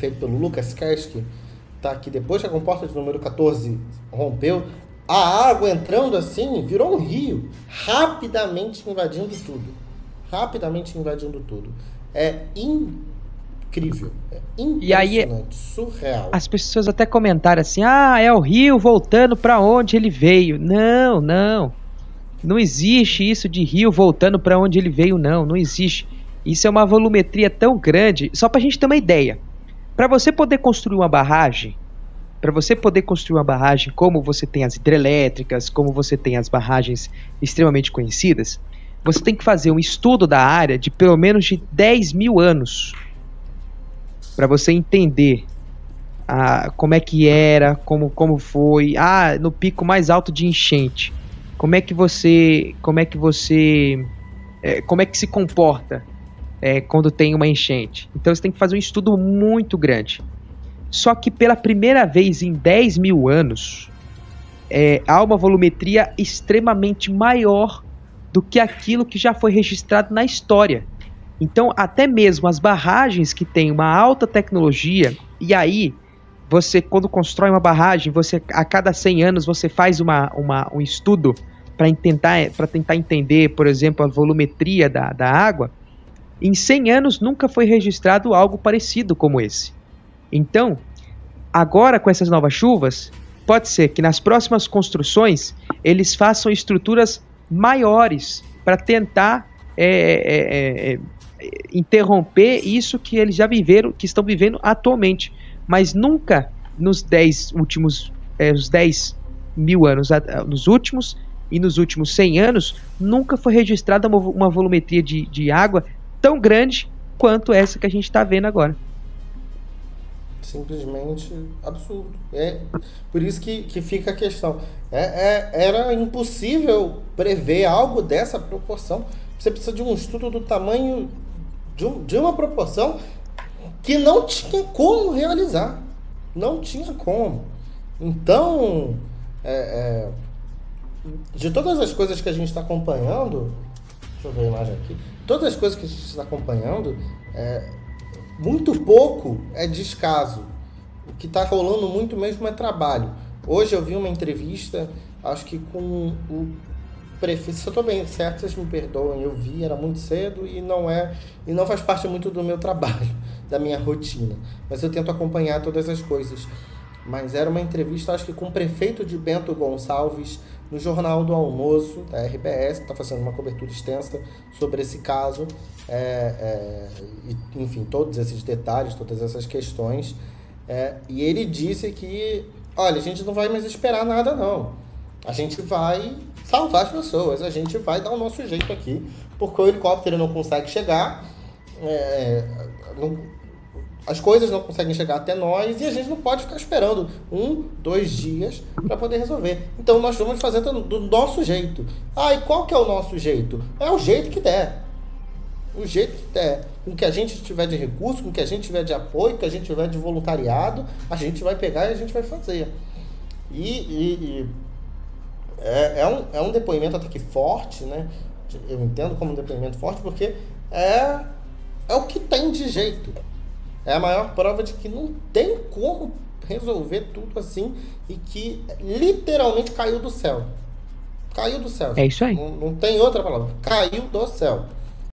feito pelo Lucas Kersky, tá? Que depois que a comporta de número 14 rompeu, a água entrando assim virou um rio, rapidamente invadindo tudo. Rapidamente invadindo tudo. É incrível. É impressionante, e aí, surreal. As pessoas até comentaram assim, ah, é o rio voltando para onde ele veio. Não, não. Não existe isso de rio voltando para onde ele veio, não. Não existe. Isso é uma volumetria tão grande, só pra gente ter uma ideia. Para você poder construir uma barragem, como você tem as hidrelétricas, como você tem as barragens extremamente conhecidas, você tem que fazer um estudo da área de pelo menos de 10 mil anos. Para você entender como é que era, como foi, no pico mais alto de enchente. Como é que se comporta quando tem uma enchente. Então você tem que fazer um estudo muito grande. Só que pela primeira vez em 10 mil anos, há uma volumetria extremamente maior do que aquilo que já foi registrado na história. Então até mesmo as barragens que têm uma alta tecnologia, e aí você quando constrói uma barragem, você a cada 100 anos você faz um estudo para tentar entender, por exemplo, a volumetria da água. Em 100 anos nunca foi registrado algo parecido como esse. Então, agora com essas novas chuvas, pode ser que nas próximas construções eles façam estruturas maiores para tentar interromper isso que eles já viveram, que estão vivendo atualmente. Mas nunca nos 10 mil anos, nos últimos 100 anos, nunca foi registrada uma volumetria de água tão grande quanto essa que a gente está vendo agora. Simplesmente absurdo. É por isso que fica a questão. Era impossível prever algo dessa proporção. Você precisa de um estudo do tamanho de uma proporção que não tinha como realizar. Não tinha como. Então, de todas as coisas que a gente está acompanhando, deixa eu ver a imagem aqui, todas as coisas que a gente está acompanhando, muito pouco é descaso. O que está rolando muito mesmo é trabalho. Hoje eu vi uma entrevista, acho que com o prefeito, se eu estou bem certo, vocês me perdoem, eu vi, era muito cedo e não faz parte muito do meu trabalho, da minha rotina, mas eu tento acompanhar todas as coisas. Mas era uma entrevista, acho que com o prefeito de Bento Gonçalves, no Jornal do Almoço, da RBS, que está fazendo uma cobertura extensa sobre esse caso, enfim, todos esses detalhes, todas essas questões. E ele disse que, olha, a gente não vai mais esperar nada, não. A gente vai salvar as pessoas, a gente vai dar o nosso jeito aqui, porque o helicóptero não consegue chegar, as coisas não conseguem chegar até nós e a gente não pode ficar esperando 1, 2 dias para poder resolver. Então nós vamos fazer do nosso jeito. Ah, e qual que é o nosso jeito? É o jeito que der. O jeito que der. Com que a gente tiver de recurso, com que a gente tiver de apoio, com que a gente tiver de voluntariado, a gente vai pegar e a gente vai fazer. É um depoimento até que forte, né? Eu entendo como um depoimento forte porque é o que tem de jeito. É a maior prova de que não tem como resolver tudo assim e que literalmente caiu do céu. Caiu do céu. É isso aí. Não tem outra palavra. Caiu do céu.